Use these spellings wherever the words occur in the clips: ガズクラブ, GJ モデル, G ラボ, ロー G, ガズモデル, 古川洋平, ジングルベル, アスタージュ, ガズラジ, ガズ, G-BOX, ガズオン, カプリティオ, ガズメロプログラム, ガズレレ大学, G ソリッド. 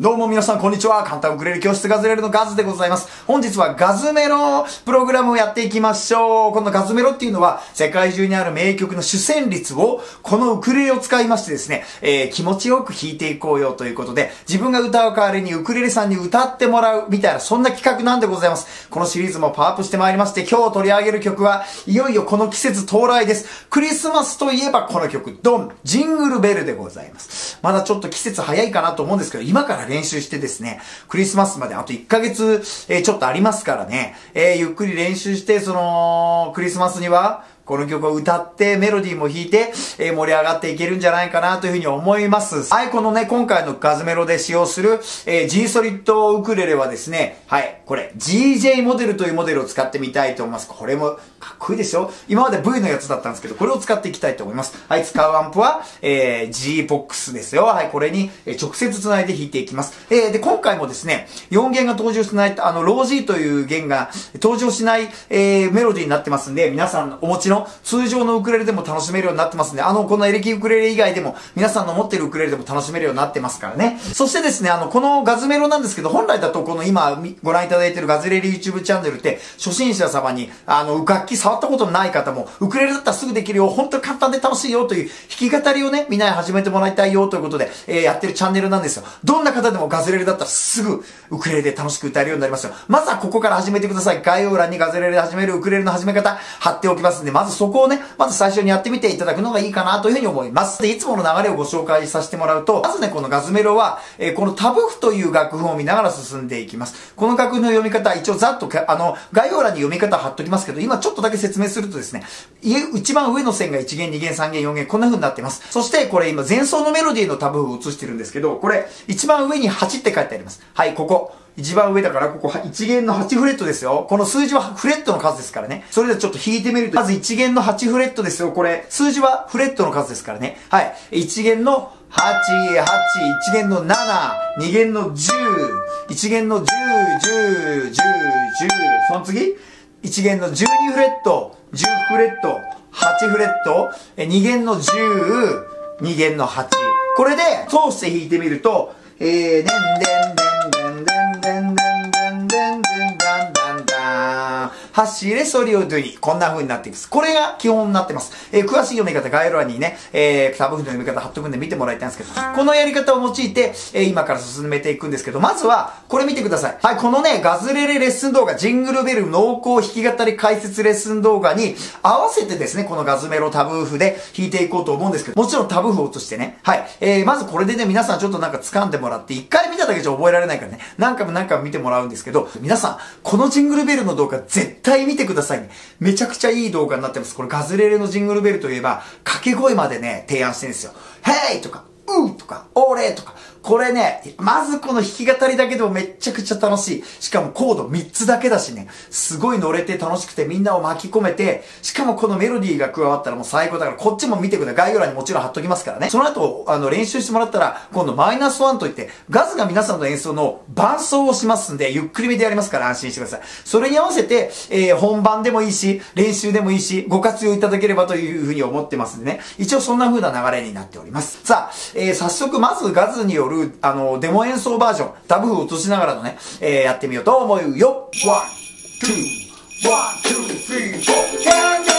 どうも皆さんこんにちは。簡単ウクレレ教室ガズレレのガズでございます。本日はガズメロプログラムをやっていきましょう。このガズメロっていうのは世界中にある名曲の主旋律をこのウクレレを使いましてですね、気持ちよく弾いていこうよということで自分が歌う代わりにウクレレさんに歌ってもらうみたいなそんな企画なんでございます。このシリーズもパワーアップしてまいりまして今日取り上げる曲はいよいよこの季節到来です。クリスマスといえばこの曲ドンジングルベルでございます。まだちょっと季節早いかなと思うんですけど今から練習してですね、クリスマスまであと1ヶ月、ちょっとありますからね、ゆっくり練習して、クリスマスには、この曲を歌って、メロディーも弾いて、盛り上がっていけるんじゃないかなというふうに思います。はい、このね、今回のガズメロで使用する、G ソリッドウクレレはですね、はい、これ、GJ モデルというモデルを使ってみたいと思います。これも、かっこいいでしょ？今まで V のやつだったんですけど、これを使っていきたいと思います。はい、使うアンプは、G-BOX ですよ。はい、これに、直接繋いで弾いていきます。で、今回もですね、4弦が登場しない、ロー G という弦が登場しない、メロディーになってますんで、皆さんお持ちの通常のウクレレでも楽しめるようになってますんで、このエレキウクレレ以外でも、皆さんの持ってるウクレレでも楽しめるようになってますからね。そしてですね、このガズメロなんですけど、本来だとこの今ご覧いただいてるガズレレ YouTube チャンネルって、初心者様に、楽器触ったことのない方も、ウクレレだったらすぐできるよ、本当に簡単で楽しいよという弾き語りをね、みんなに始めてもらいたいよということで、やってるチャンネルなんですよ。どんな方でもガズレレだったらすぐウクレレで楽しく歌えるようになりますよ。まずはここから始めてください。概要欄にガズレレで始めるウクレレの始め方、貼っておきますんで、まずそこをね、まず最初にやってみていただくのがいいかなというふうに思います。で、いつもの流れをご紹介させてもらうと、まずね、このガズメロは、このタブ譜という楽譜を見ながら進んでいきます。この楽譜の読み方、一応ざっと、概要欄に読み方貼っときますけど、今ちょっとだけ説明するとですね、一番上の線が1弦、2弦、3弦、4弦、こんな風になってます。そして、これ今、前奏のメロディーのタブ譜を映してるんですけど、これ、一番上に8って書いてあります。はい、ここ。一番上だから、ここ1弦の8フレットですよ。この数字はフレットの数ですからね。それでちょっと弾いてみると、まず1弦の8フレットですよ。これ、数字はフレットの数ですからね。はい。1弦の8、8、1弦の7、2弦の10、1弦の10、10、10、10、その次、1弦の12フレット、10フレット、8フレット、2弦の10、2弦の8。これで、通して弾いてみると、でんでんでんでん。走れソリオドゥに。こんな風になっています。これが基本になってます。詳しい読み方、概要欄にね、タブ譜の読み方貼っとくんで見てもらいたいんですけど、このやり方を用いて、今から進めていくんですけど、まずは、これ見てください。はい、このね、ガズレレレッスン動画、ジングルベル濃厚弾き語り解説レッスン動画に合わせてですね、このガズメロタブ譜で弾いていこうと思うんですけど、もちろんタブ譜を落としてね、はい、まずこれでね、皆さんちょっとなんか掴んでもらって、一回見ただけじゃ覚えられないからね、何回も何回も見てもらうんですけど、皆さん、このジングルベルの動画絶対見てくださいね。めちゃくちゃいい動画になってます。これガズレレのジングルベルといえば、掛け声までね、提案してるんですよ。ヘイとか、うーとか、オーレーとか。これね、まずこの弾き語りだけでもめっちゃくちゃ楽しい。しかもコード3つだけだしね、すごい乗れて楽しくてみんなを巻き込めて、しかもこのメロディーが加わったらもう最高だから、こっちも見てください。概要欄にもちろん貼っときますからね。その後、練習してもらったら、今度マイナス1といって、ガズが皆さんの演奏の伴奏をしますんで、ゆっくり見てやりますから安心してください。それに合わせて、本番でもいいし、練習でもいいし、ご活用いただければというふうに思ってますんでね。一応そんな風な流れになっております。さあ、早速まずガズによるデモ演奏バージョン、タブを落としながらのね、やってみようと思うよ。1、2、1、2、3、4。「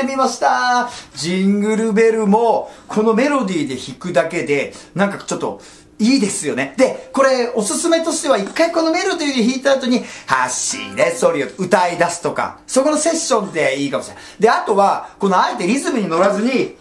ってみました。ジングルベルもこのメロディーで弾くだけでなんかちょっといいですよね。で、これおすすめとしては一回このメロディーで弾いた後に走れソリを歌い出すとか、そこのセッションでいいかもしれない。で、あとはこのあえてリズムに乗らずに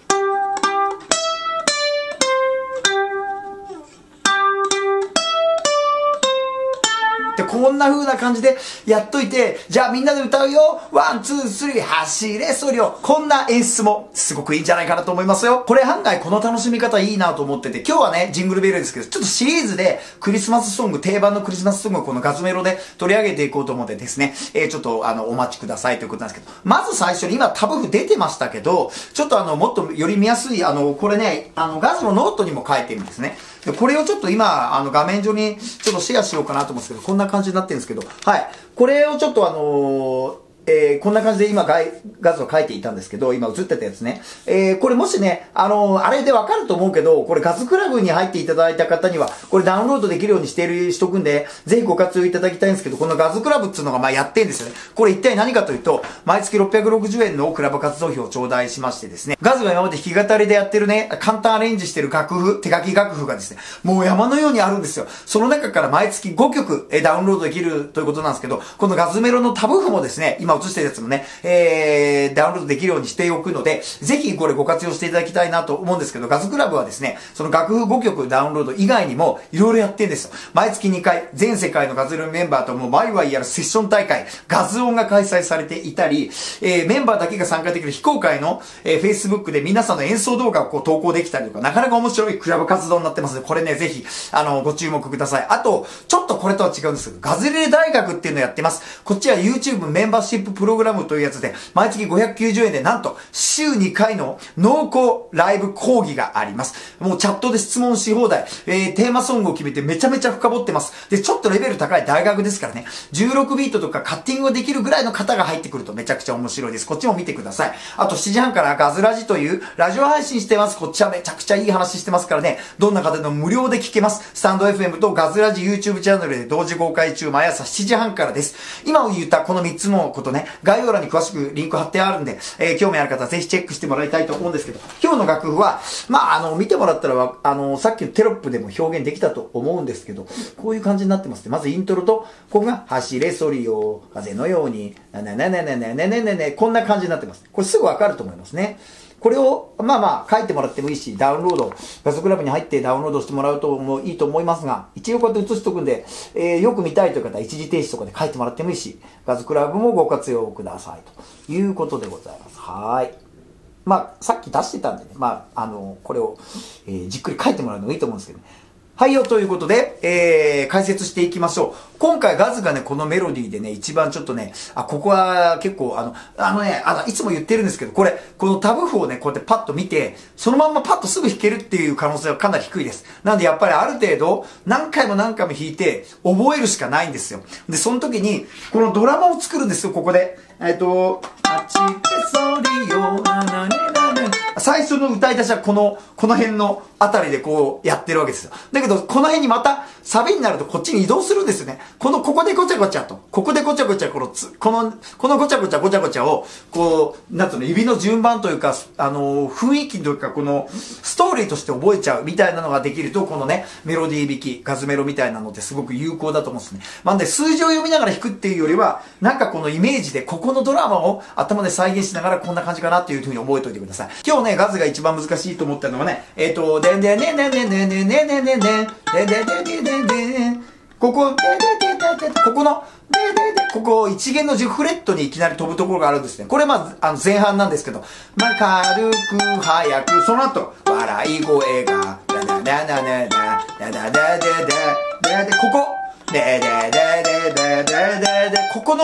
こんな風な感じでやっといて、じゃあみんなで歌うよ、ワンツースリー走れソリオ、こんな演出もすごくいいんじゃないかなと思いますよ。これ案外この楽しみ方いいなと思ってて、今日はねジングルベルですけど、ちょっとシリーズでクリスマスソング、定番のクリスマスソングをこのガズメロで取り上げていこうと思ってですね、ちょっとお待ちくださいということなんですけど、まず最初に今タブ譜出てましたけど、ちょっともっとより見やすいこれねガズのノートにも書いてるんですね。でこれをちょっと今画面上にちょっとシェアしようかなと思うんですけど、こんな感じになってるんですけど、はい。これをちょっとこんな感じで今画像を書いていたんですけど、今映ってたやつね。これもしね、あれでわかると思うけど、これガズクラブに入っていただいた方には、これダウンロードできるようにしとくんで、ぜひご活用いただきたいんですけど、このガズクラブっていうのがまあやってんですよね。これ一体何かというと、毎月660円のクラブ活動費を頂戴しましてですね、ガズが今まで弾き語りでやってるね、簡単アレンジしてる楽譜、手書き楽譜がですね、もう山のようにあるんですよ。その中から毎月5曲ダウンロードできるということなんですけど、このガズメロのタブ譜もですね、今映してるやつもね、ダウンロードできるようにしておくので、ぜひこれご活用していただきたいなと思うんですけど、ガズクラブはですね、その楽譜5曲ダウンロード以外にもいろいろやってんですよ。毎月2回、全世界のガズルメンバーともうワイワイやるセッション大会、ガズオンが開催されていたり、メンバーだけが参加できる非公開の、Facebook で皆さんの演奏動画をこう投稿できたりとか、なかなか面白いクラブ活動になってますので、これね、ぜひ、ご注目ください。あと、ちょっとこれとは違うんですけど、ガズレレ大学っていうのをやってます。こっちは YouTube メンバーシッププログラムというやつで、毎月590円でなんと週2回の濃厚ライブ講義があります。もうチャットで質問し放題、テーマソングを決めてめちゃめちゃ深掘ってます。で、ちょっとレベル高い大学ですからね、16ビートとかカッティングができるぐらいの方が入ってくるとめちゃくちゃ面白いです。こっちも見てください。あと7時半からガズラジというラジオ配信してます。こっちはめちゃくちゃいい話してますからね、どんな方でも無料で聞けます。スタンド FM とガズラジ YouTube チャンネルで同時公開中、毎朝7時半からです。今言ったこの3つのことね、概要欄に詳しくリンク貼ってあるんで、興味ある方はぜひチェックしてもらいたいと思うんですけど、今日の楽譜は、まあ、見てもらったら、さっきのテロップでも表現できたと思うんですけど、こういう感じになってますね。まずイントロと、ここが、走れソリよ、風のように、なななななななななな、こんな感じになってます。これすぐわかると思いますね。これを、まあまあ、書いてもらってもいいし、ダウンロード、ガズクラブに入ってダウンロードしてもらうともいいと思いますが、一応こうやって映しとくんで、よく見たいという方は一時停止とかで書いてもらってもいいし、ガズクラブもご活用くださいということでございます。はい。まあ、さっき出してたんでね、まあ、これを、じっくり書いてもらうのがいいと思うんですけどね。はいよ、ということで、解説していきましょう。今回ガズがね、このメロディーでね、一番ちょっとね、ここは結構いつも言ってるんですけど、このタブ譜をね、こうやってパッと見て、そのまんまパッとすぐ弾けるっていう可能性はかなり低いです。なんでやっぱりある程度、何回も弾いて、覚えるしかないんですよ。で、その時に、このドラマを作るんですよ、ここで。最初の歌い出しはこの辺のあたりでこうやってるわけですよ。だけど、この辺にまたサビになるとこっちに移動するんですよね。ここでごちゃごちゃと、ここでごちゃごちゃ、このごちゃごちゃを、こう、なんつうの、指の順番というか、雰囲気というか、この、ストーリーとして覚えちゃうみたいなのができると、このね、メロディー弾き、ガズメロみたいなのってすごく有効だと思うんですね。なんで、数字を読みながら弾くっていうよりは、なんかこのイメージで、ここのドラマを頭で再現しながらこんな感じかなっていうふうに覚えておいてください。今日ね、ガズが一番難しいと思ったのはね、ここ一弦の10フレットにいきなり飛ぶところがあるんですね。これまあ、前半なんですけど、まあ、軽く、早く、その後、笑い声が、ダダダダダダダダダダダダ、ここ、ででででででで、ここの、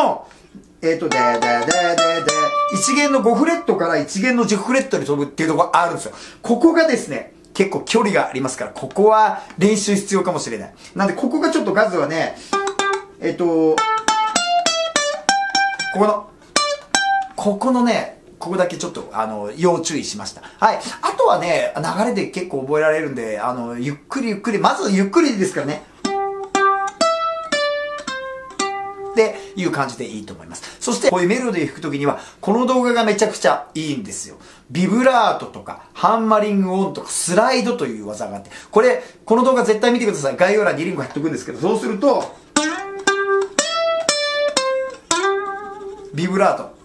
一弦の5フレットから一弦の10フレットに飛ぶっていうところがあるんですよ。ここがですね、結構距離がありますから、ここは練習必要かもしれない。なんで、ここがちょっとガズはね、ここのね、ここだけちょっと、要注意しました。はい。あとはね、流れで結構覚えられるんで、ゆっくり、まずゆっくりですからね。っていう感じでいいと思います。そしてこういうメロディーを弾くときには、この動画がめちゃくちゃいいんですよ。ビブラートとか、ハンマリングオンとか、スライドという技があって、この動画絶対見てください。概要欄にリンク貼っとくんですけど、そうすると、ビブラート、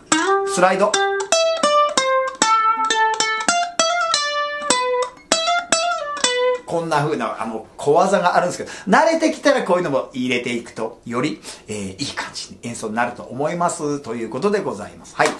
スライド、こんな風な小技があるんですけど、慣れてきたらこういうのも入れていくと、より、いい感じに演奏になると思います。ということでございます。はい。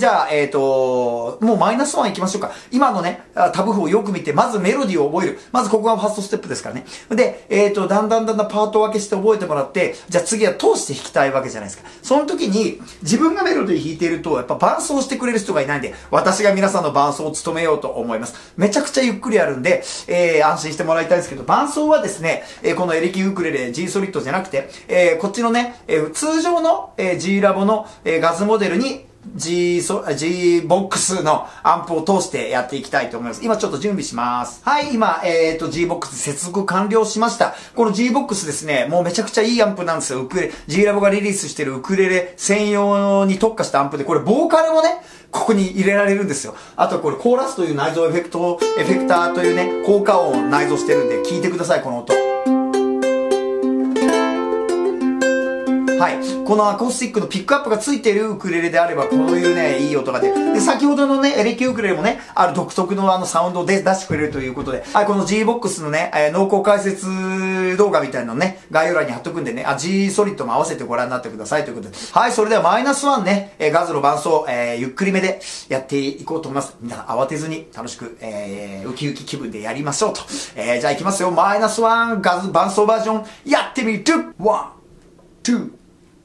じゃあ、もうマイナス1いきましょうか。今のね、タブ譜をよく見て、まずメロディーを覚える。まずここがファーストステップですからね。で、だんだんパート分けして覚えてもらって、じゃあ次は通して弾きたいわけじゃないですか。その時に、自分がメロディー弾いていると、やっぱ伴奏してくれる人がいないんで、私が皆さんの伴奏を務めようと思います。めちゃくちゃゆっくりやるんで、安心してもらいたいんですけど、伴奏はですね、このエレキウクレレ G ソリッドじゃなくて、こっちのね、通常の G ラボのガズモデルに G-BOX のアンプを通してやっていきたいと思います。今ちょっと準備します。はい、今、G-BOX 接続完了しました。この G-BOX ですね、もうめちゃくちゃいいアンプなんですよ。G ラボがリリースしてるウクレレ専用に特化したアンプで、これボーカルもね、ここに入れられるんですよ。あとこれコーラスという内蔵エフェクターというね、効果音を内蔵してるんで、聞いてください、この音。はい。このアコースティックのピックアップがついているウクレレであれば、こういうね、いい音が出る。で、先ほどのね、エレキウクレレもね、ある独特のサウンドを出してくれるということで、はい、この G-BOX のね、濃厚解説動画みたいなのね、概要欄に貼っとくんでね、G ソリッドも合わせてご覧になってくださいということで。はい、それではマイナス1ね、ガズの伴奏、ゆっくりめでやっていこうと思います。みんな慌てずに楽しく、ウキウキ気分でやりましょうと。じゃあいきますよ。マイナス1、ガズ伴奏バージョン、やってみる 1, 2,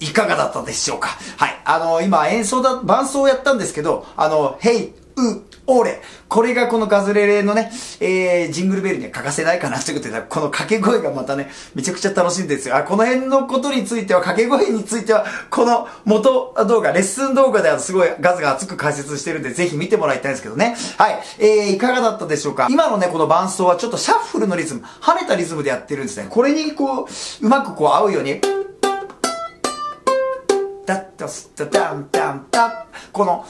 いかがだったでしょうか。はい。今伴奏をやったんですけど、ヘイ、ウ、オーレ。これがこのガズレレのね、ジングルベルには欠かせないかなということで、この掛け声がまたね、めちゃくちゃ楽しいんですよ。この辺のことについては、掛け声については、この元動画、レッスン動画ではすごいガズが熱く解説してるんで、ぜひ見てもらいたいんですけどね。はい。いかがだったでしょうか。今のね、この伴奏はちょっとシャッフルのリズム、跳ねたリズムでやってるんですね。これにうまく合うように、ダッダスダダンダタンタッ、この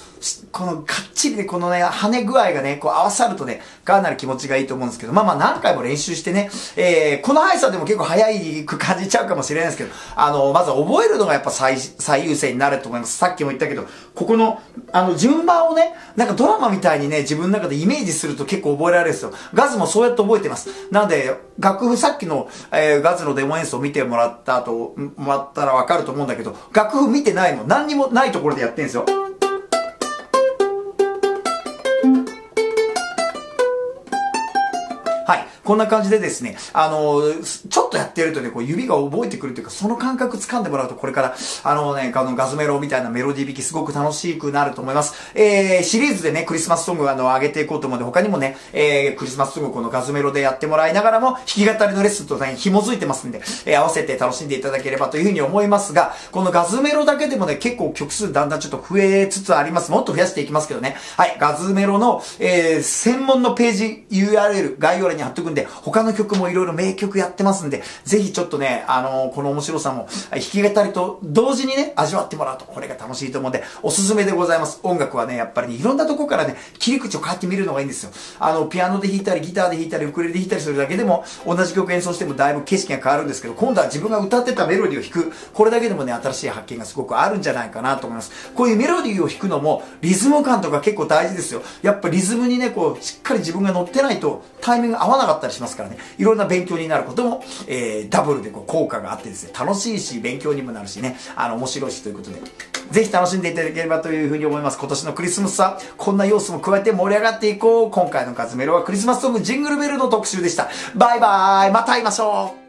がっちりね、このね、跳ね具合がね、こう合わさるとね、かなり気持ちがいいと思うんですけど、まあ何回も練習してね、この速さでも結構速く感じちゃうかもしれないですけど、まず覚えるのがやっぱ最優先になると思います。さっきも言ったけど、ここの、順番をね、なんかドラマみたいにね、自分の中でイメージすると結構覚えられるんですよ。ガズもそうやって覚えてます。なので、楽譜、さっきの、ガズのデモ演奏を見てもらったらわかると思うんだけど、楽譜見てないの、何にもないところでやってるんですよ。はい。こんな感じでですね、ちょっとやってるとね、こう指が覚えてくるというか、その感覚掴んでもらうと、これから、ガズメロみたいなメロディー弾きすごく楽しくなると思います。シリーズでね、クリスマスソングを上げていこうと思うので、他にもね、クリスマスソングをこのガズメロでやってもらいながらも、弾き語りのレッスンとね、紐づいてますんで、合わせて楽しんでいただければというふうに思いますが、このガズメロだけでもね、結構曲数だんだんちょっと増えつつあります。もっと増やしていきますけどね。はい。ガズメロの、専門のページ URL、概要欄に貼っとくんで、他の曲もいろいろ名曲やってますんで、ぜひちょっとね、この面白さも弾き語りと同時にね、味わってもらうと、これが楽しいと思うんで、おすすめでございます。音楽はね、やっぱりね、いろんなとこからね、切り口を変えてみるのがいいんですよ。ピアノで弾いたり、ギターで弾いたり、ウクレレで弾いたりするだけでも、同じ曲演奏してもだいぶ景色が変わるんですけど、今度は自分が歌ってたメロディーを弾く、これだけでもね、新しい発見がすごくあるんじゃないかなと思います。こういうメロディーを弾くのも、リズム感とか結構大事ですよ。やっぱリズムにね、こう、しっかり自分が乗ってないと、タイミング合わなかったりしますからね、いろんな勉強になることも、ダブルでこう効果があってですね、楽しいし、勉強にもなるしね、面白いしということで、ぜひ楽しんでいただければというふうに思います。今年のクリスマスは、こんな要素も加えて盛り上がっていこう。今回のガズメロはクリスマスソングジングルベルの特集でした。バイバーイ、また会いましょう。